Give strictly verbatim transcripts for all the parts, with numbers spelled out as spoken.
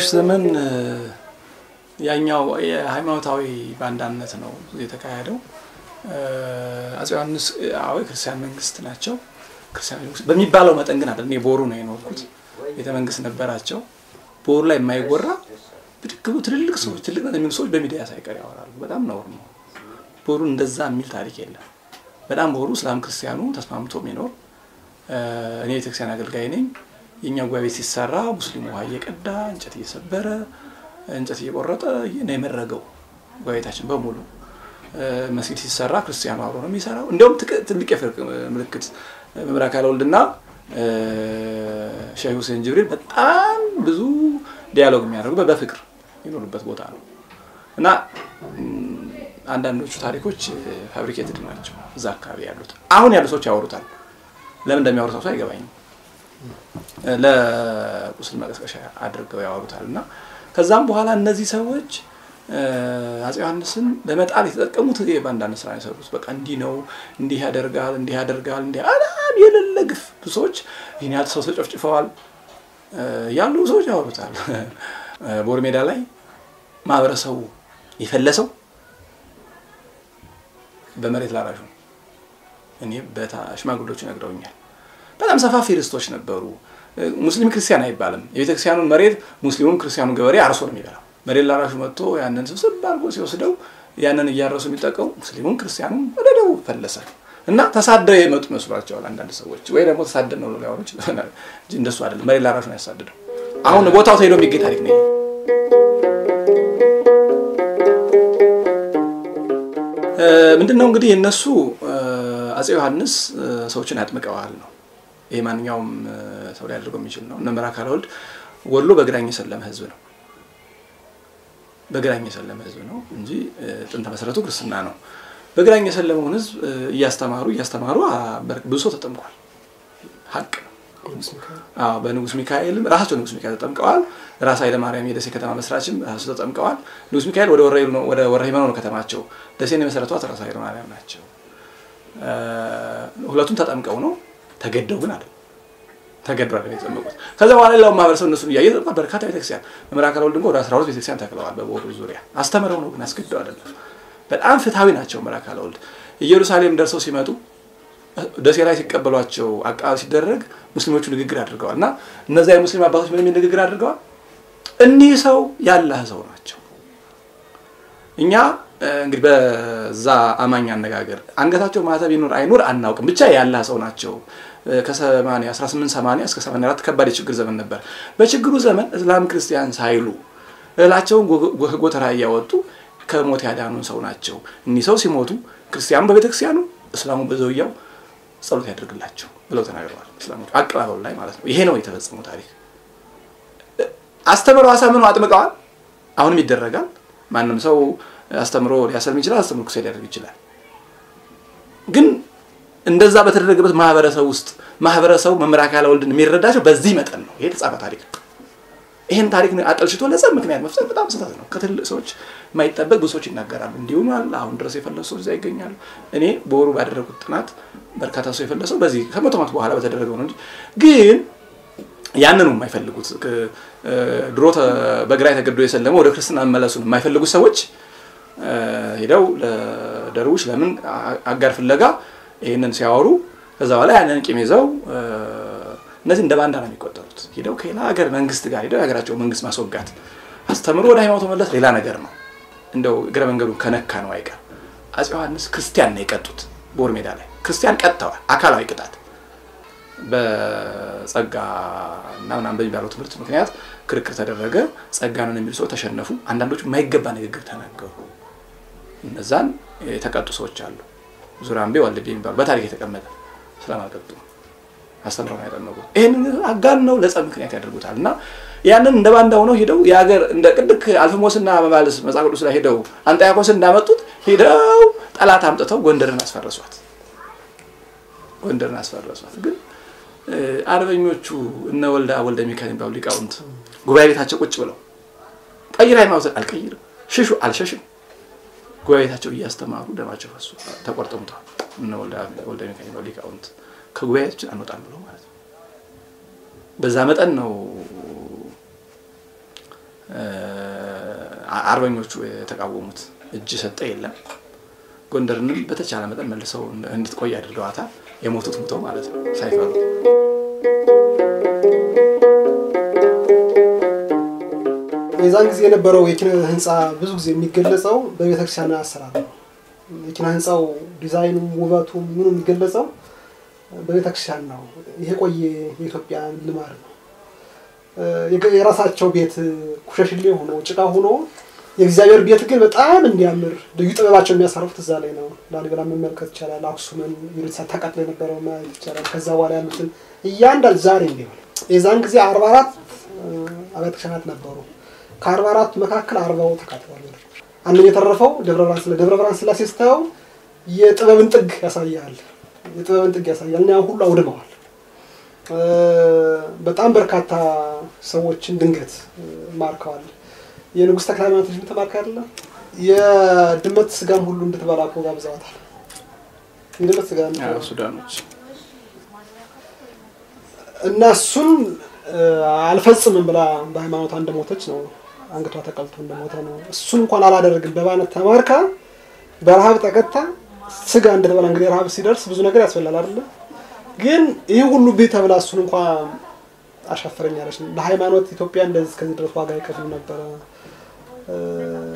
በደርቡሽ ዘመን ያኛው የሃይማኖታዊ ባንዳነት ነው የተካሄደው አፄ ዮሐንስ አዎ ክርስቲያን መንግስት ናቸው ክርስቲያን መንግስት በሚባለው መጠን ግን አይደለም የቦሩ ነው የኖርኩት ቤተ መንግስት ነበራቸው ቦሩ ላይ የማይወራ ብትክቡ ትልልቅ ሰዎች ትልልቅ ነው ሰዎች በሚዲያ ሳይቀር ያወራሉ በጣም ነው ነው ቦሩ እንደዛ የሚል ታሪክ የለም በጣም ቦሩ እስላም ክርስቲያኑ ተስማምቶ የሚኖር እኔ የክርስቲያን አገልጋይ ነኝ የኛ ጓቤ ሲሰራ ሙስሊሙ አይቀዳ እንጨት እየሰበረ እንጨት እየቆረጠ የነመረገው ጓቤታችን በሙሉ መስጊድ ሲሰራ ክርስቲያኑ አብሮ ነው የሚሰራው እንደውም ትልቅ የፈርቅ ምልክት መብራካ ለወልድና ሼህ ሁሴን ጅብሪል በጣም ብዙ ዲያሎግ የሚያደርጉ በፍቅር ይኖርበት ቦታ ነው እና አንዳንዶቹ ታሪኮች ፋብሪኬትድ ናቸው እዛ አካባቢ ያሉት አሁን ያሉ ሰዎች ያወሩታል ለምን እንደሚያወሩታው አይገባኝ ለቁስል መቀስቀሻ አድርገው ያወሩታልና ከዛም በኋላ እነዚህ ሰዎች አፄ ዮሐንስን ለመጣል የተጠቀሙት የባንዳነት ስራ ያሰሩት በቃ እንዲ ነው እንዲ ያደርጋል እንዲ ያደርጋል እንዲ አላም የለለግፍ ብዙዎች ይሄን ያተሰው ተጨፍጭፈዋል ያሉ ሰዎች ያወሩታል ቦር ሜዳ ላይ ማብረሰው ይፈለሰው በመሬት ላራሹ እኔ በታሽማግሎቹ ነግረውኛል በጣም ሰፋፊ ርስቶች ነበሩ ሙስሊም ክርስቲያን አይባለም የቤተክርስቲያኑን መሬት ሙስሊሙን ክርስቲያኑን ገበሬ አርሶ ነው የሚበላው መሬት ላራሹ መጥቶ ያንን ስብስብ አድርጎ ሲወስደው ያንን እያረሱ የሚጠቀሙ ሙስሊሙን ክርስቲያኑን ወደደው ፈለሰ እና ተሳደው የመጡ መስሏቸው አንዳንድ ሰዎች ወይ ደግሞ ተሳደን ነው ሊያወሩ ይችላል እንጂ እንደሱ አይደለም መሬት ላራሹ ነው ያሳደደው አሁን ቦታው ተይዶ የሚገኝ ታሪክ ነው ምንድነው እንግዲህ እነሱ አፄ ዮሐንስ ሰዎችን አጥምቀዋል ነው የማንኛውም ሰው ያደርገው የሚችል ነው መብራካ ለወልድ ወሎ በግራኝ ሰለመ ህዝብ ነው በግራኝ ሰለመ ህዝብ ነው እንጂ ጥንተ መሰረቱ ክርስቲና ነው በግራኝ ሰለመውን ህዝብ ያስተማሩ ያስተማሩ ብዙ ተጠምቀዋል ሐቅ አዎ በንጉስ ሚካኤል ራስቸው ንጉስ ሚካኤል ተጠምቀዋል ራስ አይለ ማርያም የደሴ ከተማ መስራችም ራሱ ተጠምቀዋል ንጉስ ሚካኤል ወደ ወራይሉ ነው ወደ ወራይማኖ ነው ከተማቸው ደሴን መሰረቷት ራስ አይለ ማርያም ናቸው ሁለቱም ተጠምቀው ነው ተገደው ግን አይደል ተገደው አይደል ተጠምቀው ከዛ በኋላ ሌላው ማህበረሰብ እነሱ ይያየ በርካታ ቤተክርስቲያን መብራካ ለወልድ ደግሞ አስራ ሁለት ቤተክርስቲያን ተከለዋል በቦሩ ዙሪያ አስተምረው ነው ግን አስገደው አይደለም በጣም ፍትሃዊ ናቸው መብራካ ለወልድ ኢየሩሳሌም ደርሰው ሲመጡ ደሴ ላይ ሲቀበሏቸው አቃል ሲደረግ ሙስሊሞቹ ንግግር አድርገዋልና እነዛ የሙስሊም አባቶች ምንም ንግግር አድርገዋል እነዚህ ሰው ያላህ ሰው ናቸው እኛ እንግዲህ በዛ አማኛ አነጋገር አንገታቸው ማታብ ይኖር አይኖር አናውቅም ብቻ ያላህ ሰው ናቸው ከ80 አስራ ስምንት ሰማንያ እስከ ሰማንያ አራት ከባድ ችግር ዘመን ነበር በችግሩ ዘመን እስላም ክርስቲያን ሳይሉ እላቸውን ጎተራ ያወጡ ከሞት ያዳኑን ሰው ናቸው እነዚህ ሰው ሲሞቱ ክርስቲያኑ በቤተክርስቲያኑ እስላሙ በዘውያው ጸሎት ያድርግላቸው ብለው ተናገሩዋል እስላሙ አቀባበሉ ላይ ማለት ነው ይሄ ነው የተፈጸመው ታሪክ አስተምሮ አሳምነው አጥምቀዋል አሁንም ይደረጋል ማንንም ሰው አስተምሮ ያሰልም ይችላል አስተምሮ ክሰል ያደርግ ይችላል ግን እንደዛ በተደረገበት ማህበረሰብ ውስጥ ማህበረሰብ መምራካ ለወልድን የሚረዳቸው በዚህ መጠን ነው ይሄ ተጻፈ ታሪክ ይሄን ታሪክ ነው አጥልሽቶ ለጸብ ምክንያት መፍጠር በጣም ስህተት ነው ከትልቅ ሰዎች ማይጠበቅ ብዙዎች ይናገራሉ እንዲሁናል አሁን ድረስ የፈለሰው እዛ ይገኛሉ እኔ ቦሩ ባደረኩት ጥናት በርካታ ሰው የፈለሰው በዚህ ከመቶ ዓመት በኋላ በተደረገው ነው እንጂ ግን ያንኑ የማይፈልጉት ድሮ በግራይ ተገደው የሰለመው ወደ ክርስቲያን መለሱን የማይፈልጉት ሰዎች ሄደው ለደርቡሽ ለምን አጋር ፍለጋ ይሄንን ሲያወሩ ከዛ በኋላ ያንን ቂም ይዘው እነዚህ እንደ ባንዳ ነው የሚቆጠሩት ሄደው ከሌላ ሀገር መንግስት ጋር ሄደው ያገራቸው መንግስት ማስወጋት አስተምሮ ወደ ሃይማኖት መለስ ሌላ ነገር ነው እንደው እግረ መንገዱ ከነካ ነው አይቀር አፄ ዮሐንስ ክርስቲያን ነው የቀጡት ቦር ሜዳ ላይ ክርስቲያን ቀጥተዋል አካላዊ ቅጣት በጸጋ እና እናም በሚባሉት ምርት ምክንያት ክርክር ተደረገ ጸጋኑን የሚል ሰው ተሸነፉ አንዳንዶች ማይገባ ንግግር ተናገሩ እነዛን የተቀጡ ሰዎች አሉ ዙራምቤ ወልዴ የሚባል በታሪክ የተቀመጠ ስለማቀጡ አስተምረው አይደለም ነው እሄን አጋን ነው ለጸብ ምክንያት ያደርጉታልና ያንን እንደባንዳው ነው ሄደው ያገር እንደ ቅድክ አልፈሞስና በባልስ መጽሐፍ ቅዱስ ላይ ሄደው አንጣያቆስን እንዳመጡት ሄደው ጠላት አምጥተው ጎንደርን አስፈረሷት ጎንደርን አስፈረሷት ግን አርበኞቹ እነ ወልዳ ወልደ ሚካኤል ባው ሊቃውንት ጉባኤ ቤታቸው ቁጭ ብለው ቀይራይ ማውሰ አልቀይር ሽሹ አልሸሽ ጉባኤ ቤታቸው እያስተማሩ ደማቸው ፈሱ ተቆርጠውታል እነ ወልዳ ወልደ ሚካኤል ባው ሊቃውንት ከጉባኤያችን አንወጣም ብለው ማለት በዛ መጠን ነው አርበኞቹ ተቃወሙት እጅ ሰጠ ይላል ጎንደርንም በተቻለ መጠን መልሰው እንድትቆይ አድርገዋታ የሞቱት ሙቶ ማለት ነው ሳይፈሩ የዛን ጊዜ የነበረው የኪነ ህንጻ ብዙ ጊዜ የሚገለጸው በቤተ ክርስቲያን አሰራር ነው የኪነ ህንጻው ዲዛይኑ ውበቱ ምኑ የሚገለጸው በቤተ ክርስቲያን ነው ይሄ ቆየ የኢትዮጵያ ልማድ ነው የራሳቸው ቤት ኩሽሽሌ ሆኖ ጭቃ ሆኖ የእግዚአብሔር ቤት ግን በጣም እንዲያምር ልዩ ጥበባቸው የሚያሳርፉት እዛ ላይ ነው ላሊበላ መመልከት ይችላል አክሱምን ይርሳ ተቃጥሎ የነበረው ማለት ይችላል ከዛ በኋላ ያሉትን እያንዳል ዛሬ እንዲሆን የዛን ጊዜ አርባ አራት አብያተ ክርስቲያናት ነበሩ ከአርባ አራት መካከል አርባው ተቃጥሏል አንደኛ ተረፈው ደብረ ብርሃን ስለ ደብረ ብርሃን ስላሴ ስታው የጥበብን ጥግ ያሳያል የጥበብን ጥግ ያሳያል እና ሁሉ አውድመዋል በጣም በርካታ ሰዎችን ድንገት ማርከዋል የንጉስ ተክለሃይማኖትም ተማርከ አይደለ የድመት ስጋም ሁሉ እንድትበላቆ ጋብዛዋታል ድመት ስጋም ሱዳኖች እና እሱን አልፈጽምም ብላ በሃይማኖት እንደሞተች ነው አንገቷ ተቀልቶ እንደሞተ ነው እሱን እንኳን አላደረግም በባነት ተማርካ በረሃብ ተከታ ስጋ እንደተበላ እንግዲህ ረሃብ ሲደርስ ብዙ ነገር ያስፈላል አይደለ ግን ይሄ ሁሉ በተብላሱን እንኳን አሻፈረኝ ያለሽ ለሃይማኖት ኢትዮጵያ እንደዚህ ከዚህ ድረስ ዋጋ ይከፍል ነበር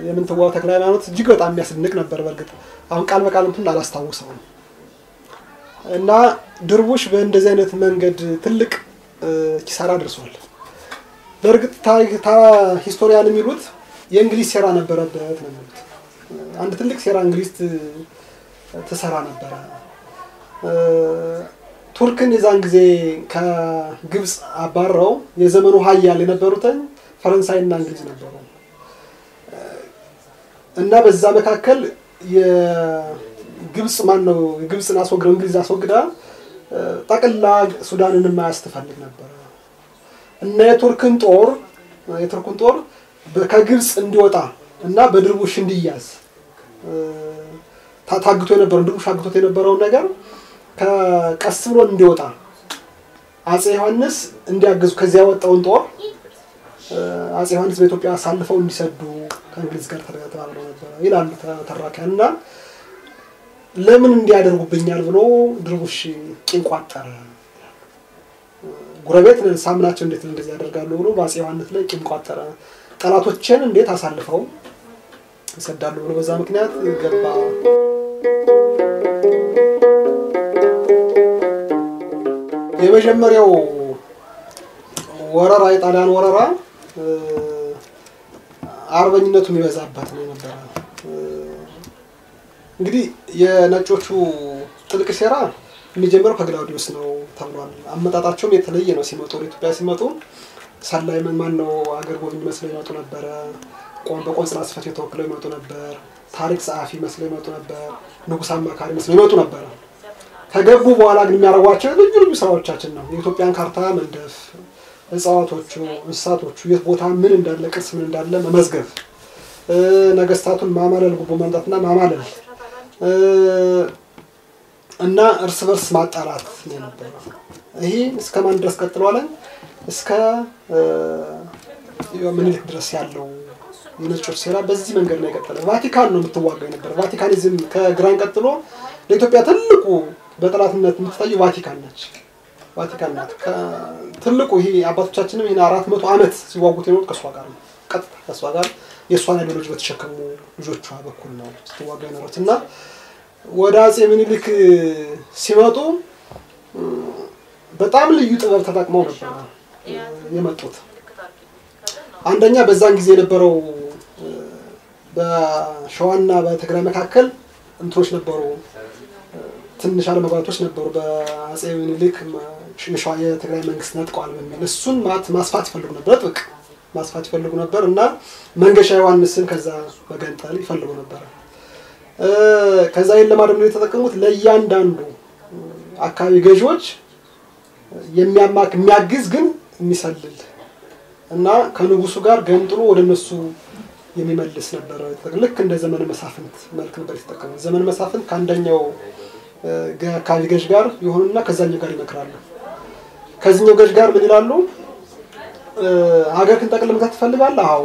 የምንተዋው ተክለሃይማኖት እጅግ በጣም የሚያስደንቅ ነበር በርግጥ አሁን ቃል በቃል እንትን አላስተዋውሰው እና ድርቡሽ በእንደዚህ አይነት መንገድ ትልቅ ኪሳራ አድርሷል በርግጥ ታሪክ ታሪካን የሚሉት የእንግሊዝ ሴራ ነበረበት ነው ማለት አንድ ትልቅ ሴራ እንግሊዝ ተሰራ ነበር ቱርክን የዛን ጊዜ ከግብጽ አባረው የዘመኑ ሀያል የነበሩትን ፈረንሳይና እንግሊዝ ነበሩ እና በዛ መካከል የግብጽ ማን ነው ግብጽን አስወግደው እንግሊዝ አስወግዳ ጠቅላ ሱዳንን ማስተፈልግ ነበር እና የቱርክን ጦር የቱርክን ጦር ከግብጽ እንዲወጣ እና በድርቡሽ እንዲያዝ ታታግቶ የነበረው ድርቡሽ አግቶት የነበረው ነገር ከቀስ ብሎ እንዲወጣ አጼ ዮሐንስ እንዲያገዙ ከዚያ ወጣውን ጦር አጼ ዮሐንስ በኢትዮጵያ አሳልፈው እንዲሰዱ ከእንግሊዝ ጋር ተደራድረው ነበር ይላል ተራካና ለምን እንዲያደርጉብኛል ብሎ ድርቡሽ ቂንቋጠረ ጉረቤት ለሳምናቸው እንዴት እንደዚህ ያደርጋሉ ብሎ አጼ ዮሐንስ ላይ ቂንቋጠረ ጠላቶችን እንዴት አሳልፈው ይሰዳሉ ብሎ በዛ ምክንያት ገባ የመጀመሪያው ወራራ የጣሊያን ወራራ አርበኝነቱ የሚበዛበት ነው ነበር እንግዲህ የነጮቹ ጥልቅ ሴራ የሚጀምረው ከግላውዲዮስ ነው ተብሏል አመጣጣቸው የተለየ ነው ሲመጡ ኢትዮጵያ ሲመጡ ሳላይ ማን ነው አገር ጎብኝ መስለው ይመጡ ነበር ቆን በቆንስላ ጽፈት የተወከለው ይመጡ ነበር ታሪክ ጻፊ መስለው ይመጡ ነበር ንጉስ አማካሪ መስለው ይመጡ ነበር ከገቡ በኋላ ግን የሚያረጋቸው ልዩ ልዩ ስራዎቻችን ነው የኢትዮጵያን ካርታ መንደፍ እጻዋቶቹ እሳቶቹ የቦታ ምን እንዳለ ቅርስ ምን እንዳለ መመዝገብ ነገስታቱን ማማለል ጉቦ ማንጣትና ማማለል እና እርስ በርስ ማጣላት ነበር ይሄ እስከማን ድረስ ቀጥሏል እስከ ምኒልክ ድረስ ያለው የነጮች ሴራ በዚህ መንገድ ላይ ቀጠለ ቫቲካን ነው የምትዋጋው ነበር ቫቲካኒዝም ከግራን ቀጥሎ ለኢትዮጵያ ትልቁ በጥላትነት የምትታየው ቫቲካን ነች ቫቲካን ናት ትልቁ ይሄ አባቶቻችንም ይሄን አራት መቶ አመት ሲዋጉት የኖር ከሷ ጋር ነው ቀጥ ከሷ ጋር የሷን አይዶሎጂ በተሸከሙ ልጆቿ በኩል ነው ስትዋጋ የኖረችና ወደ አጼ ምኒልክ ሲመጡ በጣም ልዩ ጥበብ ተጠቅመው ነበር የመጡት አንደኛ በዛን ጊዜ የነበረው በሸዋና በትግራይ መካከል እንትሮች ነበሩ ትንሽ አለመግባባቶች ነበሩ በአጼ ምኒልክ ሸዋ የትግራይ መንግስት ነጥቋል በሚል እሱን ማት ማስፋት ፈልጉ ነበር ጥቅ ማስፋት ፈልጉ ነበር እና መንገሻ ዮሐንስን ከዛ በገንጠል ይፈልጉ ነበር ከዛ የለማደም ነው የተጠቀሙት ለያንዳንዱ አካባቢ ገዢዎች የሚያማክ የሚያግዝ ግን የሚሰልል እና ከንጉሱ ጋር ገንጥሎ ወደነሱ የሚመልስ ነበር ልክ እንደ ዘመነ መሳፍንት መልክ ነበር የተጠቀመው ዘመነ መሳፍንት ካንደኛው ከአካባቢ ገዥ ጋር ይሆንና ከዛኛው ጋር ይመክራሉ ከዚህኛው ገዥ ጋር ምን ይላሉ ሀገር ከንጠቅልም ከተፈልጋል አዎ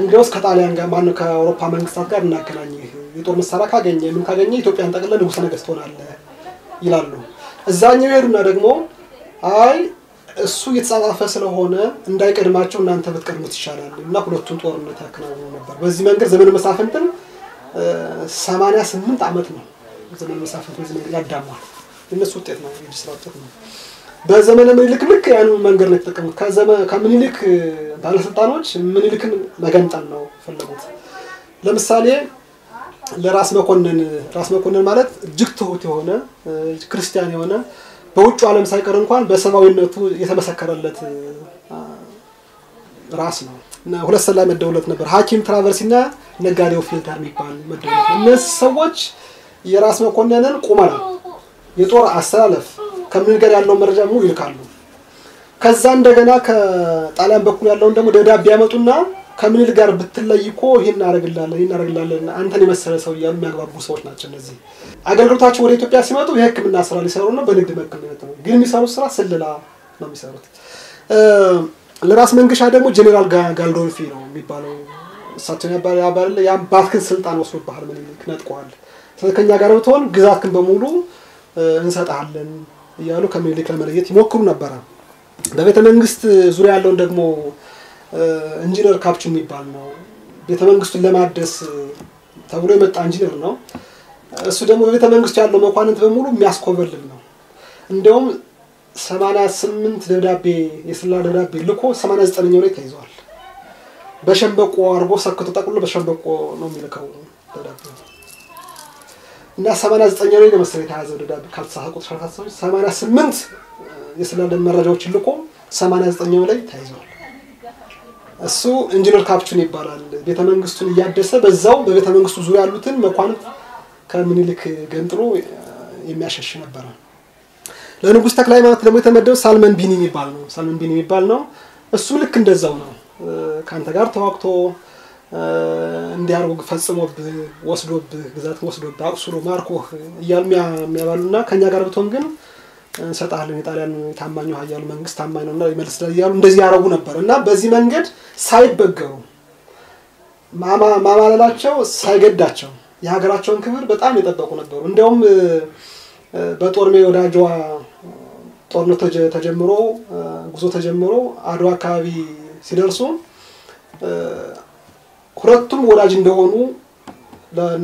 እንግዲያውስ ከጣሊያን ጋር ማን ከአውሮፓ መንግስታት ጋር እናከናኝ የጦር መሳሪያ ካገኘ ምን ካገኘ ኢትዮጵያን ጠቅልለን ንጉሰ ነገስት ሆናል ይላሉ እዛኛው ይሄዱና ደግሞ አይ እሱ የተጻጻፈ ስለሆነ እንዳይቀድማቸው እናንተ ብትቀድሙት ይሻላል እና ሁለቱን ጦርነት ያከናውኑ ነበር በዚህ መንገድ ዘመነ መሳፍንትን ሰማንያ ስምንት አመት ነው ዘመነ መሳፍንት በዚህ መንገድ ያዳማል እነሱ ውጤት ነው ይስራጥት ነው በዘመነ ምኒልክ ልክ ያን መንገድ ላይ ተጠቀሙ ከዘመነ ከምኒልክ ባለስልጣኖች ምኒልክን መገንጠል ነው ፈለጉት ለምሳሌ ለራስ መኮንን ራስ መኮንን ማለት እጅግ ትሁት የሆነ ክርስቲያን የሆነ በውጭ ዓለም ሳይቀር እንኳን በሰማዊነቱ የተመሰከረለት ራስ ነው እና ሁለት ሰላም መደውለት ነበር ሐኪም ትራቨርሲና ነጋዴው ፊልተር የሚባል መደውለት እነሱ ሰዎች የራስ መኮንንን ቆማሉ የጦር አሰላለፍ ከምን ጋር ያለው መረጃ ነው ይልካሉ ከዛ እንደገና ከጣሊያን በኩል ያለውን ደግሞ ደብዳቤ ያመጡና ከምንል ጋር ብትለይኮ ይሄን አረጋግላለን ይሄን አረጋግላለን አንተን የመሰለ ሰው ይያሉ የሚያግባቡ ሰዎች ናቸው እነዚህ አገልግሎታቸው ወደ ኢትዮጵያ ሲመጡ የህክምና ስራ ሊሰሩ ነው በንግድ መከም ነው ግን የሚሰሩት ስራ ስለላ ነው የሚሰሩት ለራስ መንገሻ ደግሞ ጄኔራል ጋልዶልፊ ነው የሚባለው እሳቸውን ያባል ያባል ያን ባክን ስልጣን ወስዶባል ምን ይነጥቋል ስለከኛ ጋር ወጥቶን ግዛትን በሙሉ እንሰጣለን ይያሉ ከምንል ከመለየት ይሞክሩ ነበር በቤተ መንግስት ዙሪያ ያለው ደግሞ ኢንጂነር ካፕቹ የሚባል ነው ቤተ መንግስቱን ለማደስ ተብሎ የመጣ ኢንጂነር ነው እሱ ደግሞ ቤተ መንግስቱ ያለው መኳንንት በሙሉ የሚያስቆበልል ነው እንደውም ሰማንያ ስምንት ደብዳቤ የስላ ደብዳቤ ልኮ ሰማንያ ዘጠኝ ላይ ተይዟል በሸምበቆ አርጎ ሰክቶ ተጠቅሎ በሸምበቆ ነው የሚልከው ደብዳቤ እና ሰማንያ ዘጠኝ ላይ ለምሳሌ ታዘው ደብዳቤ ካልተሳቀቁት ሰማንያ ስምንት የስላ ደመረጃዎች ልኮ ሰማንያ ዘጠኝ ላይ ተይዟል እሱ ኢንጂነር ካፕቹን ይባላል ቤተ መንግስቱን ያደሰ በዛው በቤተ መንግስቱ ዙሪያ ያሉትን መኳንንት ከምኒልክ ገንጥሎ የሚያሸሽ ነበር ለንጉስ ተክለ ሃይማኖት ደግሞ የተመደበው ሳልመን ቢኒ የሚባል ነው ሳልመን ቢኒ የሚባል ነው እሱ ልክ እንደዛው ነው ካንተ ጋር ተዋክቶ እንዲያርጉ ፈጽሞብ ወስዶብ ግዛት ወስዶብ አክሱሎ ማርኮ ያልሚያ የሚያባሉና ከኛ ጋር ብቶም ግን ሰጣለን ኢጣሊያን ታማኙ ሀያሉ መንግስት ታማኝ ነውና ይመልስ ያያሉ እንደዚህ ያረጉ ነበርና በዚህ መንገድ ሳይበገሩ ማማ ማማላላቸው ሳይገዳቸው የሀገራቸውን ክብር በጣም እየተጠበቁ ነበሩ እንደውም በጦር ሜዳ ወዳጆዋ ጦርነት ተጀምሮ ጉዞ ተጀምሮ አድዋ አካባቢ ሲደርሱ ሁለቱም ወዳጅ እንደሆኑ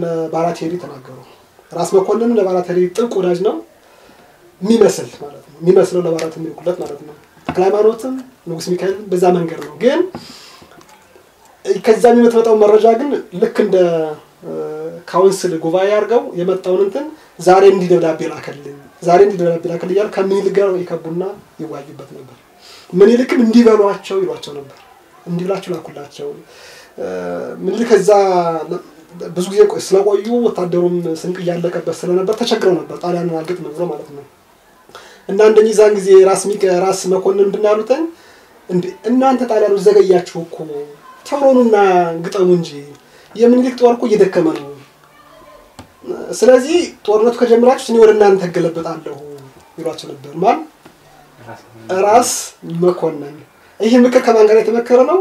ለባራቴሪ ተናገሩ ራስ መኮንንም ለባራቴሪ ጥብቅ ወዳጅ ነው ሚመስል ማለት ነው ሚመስለው ለባራት የሚልኩለት ማለት ነው ተክለሃይማኖትም ንጉስ ሚካኤል በዛ መንገር ነው ግን ከዛም የምትመጣው መረጃ ግን ልክ እንደ ካውንስል ጉባኤ አርገው የመጣውን እንትን ዛሬ እንዲደብዳቤ ላከልን ዛሬ እንዲደብዳቤ ላከልን ይላል ከምኒልክ ጋር ይከቡና ይዋጁበት ነበር ምኒልክም እንዲበሏቸው ይሏቸው ነበር እንዲብላችሁ ላኩላቸው ምኒልክ ከዛ ብዙ ጊዜ ስለቆዩ ወታደሩም ስንቅ ያለቀበት ስለነበር ተቸግረው ነበር ጣሊያንን አልገጥ ነው ማለት ነው እና እንደዚህ ዛን ጊዜ ራስ ሚከ ራስ መኮንን ብናሉተን እንዴ እናንተ ጣሊያኑ ዘገያችሁ እኮ ተምሮኑና ግጠሙ እንጂ የምኒልክ ጦር እኮ እየደከመ ነው ስለዚህ ጦርነቱ ከጀምራችሁ እኔ ወደ እናንተ ተገለበጣለሁ ይሏችሁ ነበር ማን ራስ መኮንን ይሄ ምክር ከማን ጋር የተመከረ ነው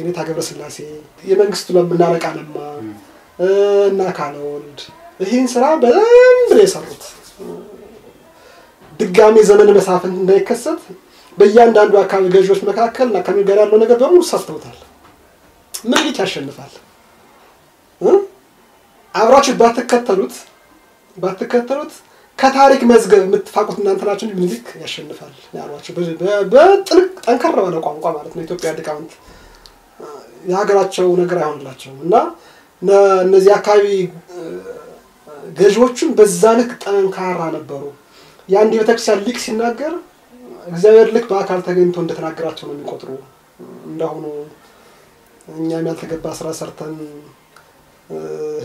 የኔታ ገብረስላሴ የመንግስቱ ለምናረቃ ለማ እና ካለወልድ ይሄን ስራ በደንብ የሰሩት ድጋሚ ዘመነ መሳፍንት እንዳይከሰት በእያንዳንዱ አካባቢ ገዢዎች መካከል እና ከመገር ያለው ነገር በሙሉ ሰፍተውታል ምኒልክ ያሸንፋል አብራችሁ ባትከተሉት ባትከተሉት ከታሪክ መዝገብ የምትፋቁት እናንተ ናችሁ ምኒልክ ያሸንፋል ያሏችሁ በጥልቅ ጠንከር ባለ ቋንቋ ማለት ነው ኢትዮጵያ ዲቃውንት ያገራቸው ነገር አይሆንላቸውም እና እነዚህ አካባቢ ገዢዎቹም በዛ ልክ ጠንካራ ነበሩ ያንዲ በተክሳል ልክ ሲናገር እግዚአብሔር ልክ በአካል ተገኝቶ እንደተናገራቸው ነው የሚቆጥሩ እንደሆነ እኛም ያልተገባ ስራ ሰርተን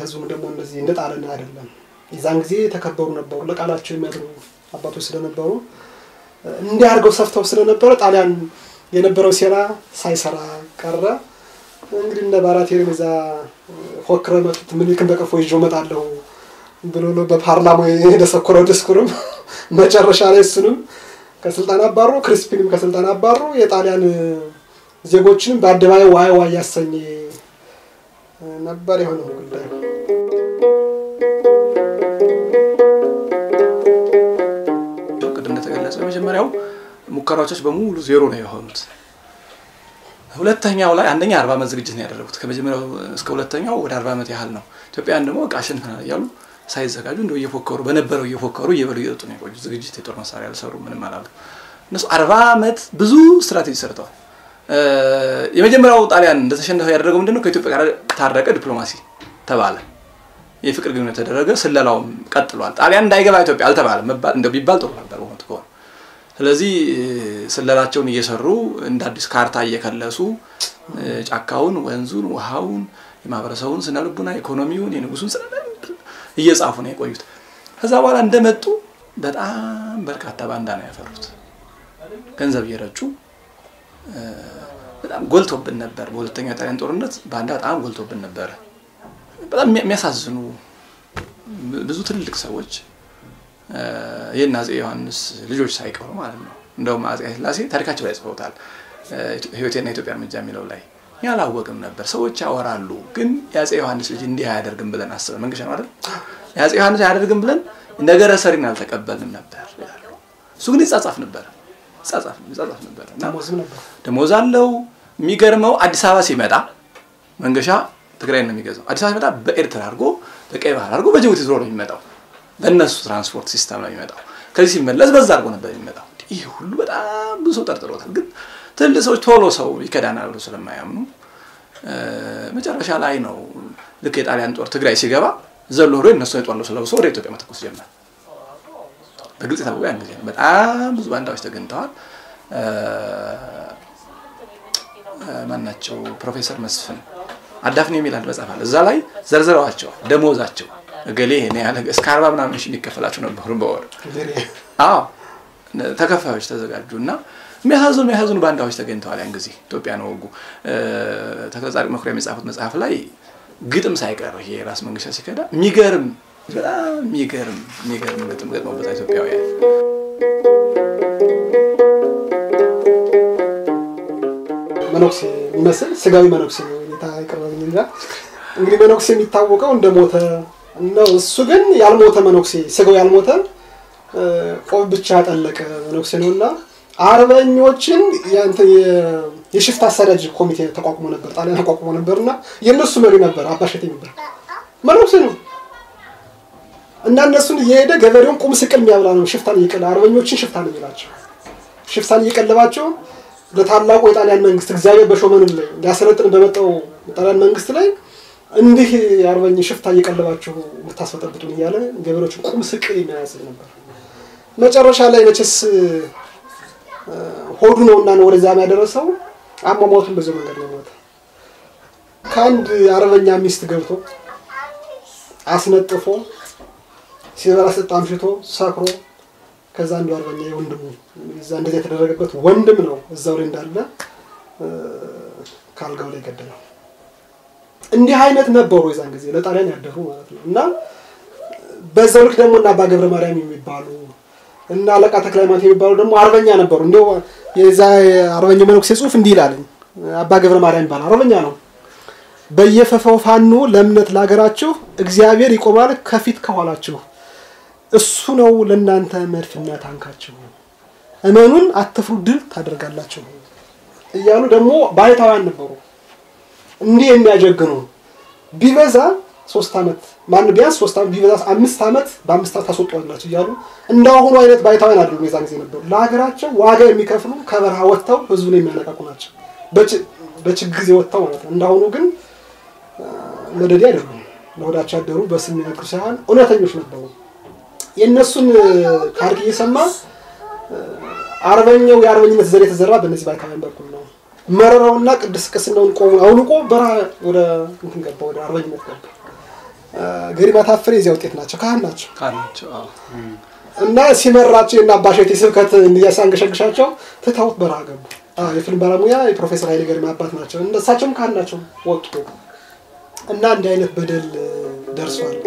ህዝቡም ደግሞ እንደዚህ እንደጣለና አይደለም ይዛን ጊዜ ተከበሩ ነበር ለቃላቸው የሚያድሩ አባቶች ስለነበሩ እንዲያርገው ሰፍተው ስለነበረ ጣሊያን የነበረው ሴራ ሳይሰራ ቀረ እንግዲህ እንደባራት የረመዛ ፎክረመት ምኒልክን በቀፎ ይጆ መጣለው ብሎሎ በፓርላማው የደሰከረው ድስኩሩም መጨረሻ ላይ እሱንም ከስልጣን አባሩ ክሪስፒንም ከስልጣን አባሩ የጣሊያን ዜጎችንም በአደባባይ ዋይ ዋይ ያሰኝ ነበር የሆነው ጉዳይ ተቀደነ ተገለጸ መጀመሪያው ሙከራዎች በሙሉ ዜሮ ነው የሆኑት ሁለተኛው ላይ አንደኛ አርባ ዓመት ዝግጅት ነው ያደረጉት ከመጀመሪያው እስከ ሁለተኛው ወደ አርባ ዓመት ያህል ነው ኢትዮጵያን ደግሞ ቃሽን ያሉ ሳይዘጋጁ እንደው እየፎከሩ በነበረው እየፎከሩ እየበሉ እየወጡ ነው ቆዩ ዝግጅት የጦር መሳሪያ ያልሰሩ ምንም አላሉ እነሱ አርባ ዓመት ብዙ ስትራቴጂ ሰርተዋል የመጀመሪያው ጣሊያን እንደተሸነፈ ያደረገው ምንድነው ከኢትዮጵያ ጋር ታረቀ ዲፕሎማሲ ተባለ የፍቅር ግንኙነት ተደረገ ስለላው ቀጥሏል ጣሊያን እንዳይገባ ኢትዮጵያ አልተባለ መባል እንደው ቢባል ጥሩ ነበር ወንት ቆ ስለዚህ ስለላቸውን እየሰሩ እንደ አዲስ ካርታ እየከለሱ ጫካውን ወንዙን ውሃውን የማብረሰውን ስነልቡና ኢኮኖሚውን የንጉሱን እየጻፉ ነው የቆዩት ከዛ በኋላ እንደመጡ በጣም በርካታ ባንዳ ነው ያፈሩት ገንዘብ ይረጩ በጣም ጎልቶብን ነበር በሁለተኛው ጣሊያን ጦርነት ባንዳ በጣም ጎልቶብን ነበር በጣም የሚያሳዝኑ ብዙ ትልልቅ ሰዎች የናጽ ዮሐንስ ልጆች ሳይቀሩ ማለት ነው እንደውም አጼ ኃይለሥላሴ ታሪካቸው ላይ ጽፈውታል ህይወቴና ኢትዮጵያ ምጃም የሚለው ላይ ያላወቅም ነበር ሰዎች ያወራሉ ግን ያጼ ዮሐንስ ልጅ እንዲህ ያደርግም ብለን አስበን መንገሻ ማለት ያጼ ዮሐንስ ያደርግም ብለን ነገረ ሰሪን አልተቀበልንም ነበር ያለው እሱ ግን ይጻጻፍ ነበር ጻጻፍ ጻጻፍ ነበር ደሞዝ ነበር ደሞዝ አለው የሚገርመው አዲስ አበባ ሲመጣ መንገሻ ትግራይ ነው የሚገዛው አዲስ አበባ ሲመጣ በኤርትራ አድርጎ በቀይ ባህር አድርጎ በጅቡቲ ዞሮ ነው የሚመጣው በእነሱ ትራንስፖርት ሲስተም ላይ የሚመጣው ከዚህ ሲመለስ በዛ አድርጎ ነበር የሚመጣው ይሄ ሁሉ በጣም ብዙ ሰው ጠርጥሮታል ግን ትልልቅ ሰዎች ቶሎ ሰው ይከዳናል ብለው ስለማያምኑ መጨረሻ ላይ ነው ልክ የጣሊያን ጦር ትግራይ ሲገባ ዘሎ ሆሮ እነሱ የጧለው ስለብሶ ወደ ኢትዮጵያ መተኮስ ጀመረ በግልጽ ታውቃለህ እንግዲህ በጣም ብዙ ባንዳዎች ተገንተዋል ማናቸው ፕሮፌሰር መስፍን አዳፍኔ የሚላል በጻፋል እዛ ላይ ዘርዘራዋቸው ደሞዛቸው እገሌ እኔ ያለ ስካርባ ምናምን ሽን ይከፈላቸው ነበር በወር አዎ ተከፋዮች ተዘጋጁና የሚያሳዝኑ የሚያሳዝኑ ባንዳዎች ተገንተዋል ያን ጊዜ ኢትዮጵያን ወጉ ተከታታይ መኩሪያ የሚጻፉት መጽሐፍ ላይ ግጥም ሳይቀር ይሄ ራስ መንገሻ ሲከዳ ሚገርም በጣም ሚገርም ሚገርም ግጥም ገጥሞበት ኢትዮጵያውያን መነኩሴ ይመስል ስጋዊ መነኩሴ የታይቀርበኝ እንዴ እንግዲህ መነኩሴ የሚታወቀው እንደሞተ ነው እሱ ግን ያልሞተ መነኩሴ ስጋው ያልሞተ ቆብ ብቻ ያጠለቀ መነኩሴ ነውና አርበኞችን ያንተ የሽፍታ አሳዳጅ ኮሚቴ ተቋቁሞ ነበር ጣሊያን ተቋቁሞ ነበርና የነሱ መሪ ነበር አባሸቴ ነበር መነኩሴ ነው እና እነሱን የሄደ ገበሬውን ቁም ስቅል የሚያብላ ነው ሽፍታን ይቀላ አርበኞችን ሽፍታን ይላቸው ሽፍታን ይቀለባቸው ለታላቁ የጣሊያን መንግስት እግዚአብሔር በሾመን ላይ ያሰረጥን በመጣው ጣሊያን መንግስት ላይ እንዲህ አርበኝ ሽፍታ ይቀለባቸው ምታስፈጠብጡን ይያለ ገበሬዎችን ቁም ስቅል የሚያያዝ ነበር መጨረሻ ላይ ለቸስ ሆዱ ነውና ነው ወደዛ ያደረሰው አማማውቱን በዚህ መንገድ ነው ማለት ካንድ አርበኛ ሚስት ገብቶ አስነጥፎ ሲበራስ ተጣምሽቶ ሳክሮ ከዛ አንዱ አርበኛ ወንድሙ እዛ እንደዚህ ተደረገበት ወንድም ነው እዛው ላይ እንዳለ ካልጋው ላይ ገደለው እንዲህ አይነት ነበሩ የዛን ጊዜ ለጣሊያን ያደሩ ማለት ነውና በዛው ልክ ደግሞ እና ባገብረ ማርያም የሚባሉ እና አለቃ ተክለማት የሚባሉ ደግሞ አርበኛ ነበሩ እንደው የዛ አርበኛ መነኩሴ ጽሁፍ እንዲህ ይላል አባገብረ ማርያም ይባላል አርበኛ ነው በየፈፈው ፋኑ ለእምነት ላገራችሁ እግዚአብሔር ይቆማል ከፊት ከኋላችሁ እሱ ነው ለእናንተ መድፍና ታንካችሁ እመኑን አትፍሩ ድል ታደርጋላችሁ እያሉ ደግሞ ባይታውያን ነበሩ እንዴ የሚያጀግኑ ቢበዛ ሶስት አመት ማን ቢያስ ሶስት አመት ቢበዛ አምስት አመት በአምስት አመት ታስወጣላችሁ እያሉ እንዳሁኑ አይነት ባይታውያን አይደሉም የዛን ጊዜ ነበሩ ለሀገራቸው ዋጋ የሚከፍሉ ከበረሃ ወጥተው ብዙን የሚያነቃቁ ናቸው በችግር ይወጣው ማለት እንዳሁኑ ግን መደድ አይደለም ለወዳቸው አደሩ በስም ይነግሩ ሳይሆን እውነተኞች ነበሩ የነሱን ታሪክ እየሰማ አርበኛው ያርበኝነት ዘር የተዘራ በነዚህ ባይታውያን በኩል ነው መረራውና ቅድስቅስናውን ቆሙ አውልቆ በራ ወደ እንትን ገባ ወደ አርበኝነት ገባ ገሪማ ታፈሬ እዚያው ጥይት ናቸው ካህን ናቸው ካህን ናቸው እና ሲመራቸው እና አባሸት ይስብከት እንዲያሳንገሸግሻቸው ተታውት በራ ገቡ አይ የፊልም ባለሙያ የፕሮፌሰር ኃይሌ ገሪማ አባት ናቸው እንደሳቸውም ካህን ናቸው ወጡ እና እንደ አይነት በደል ደርሷል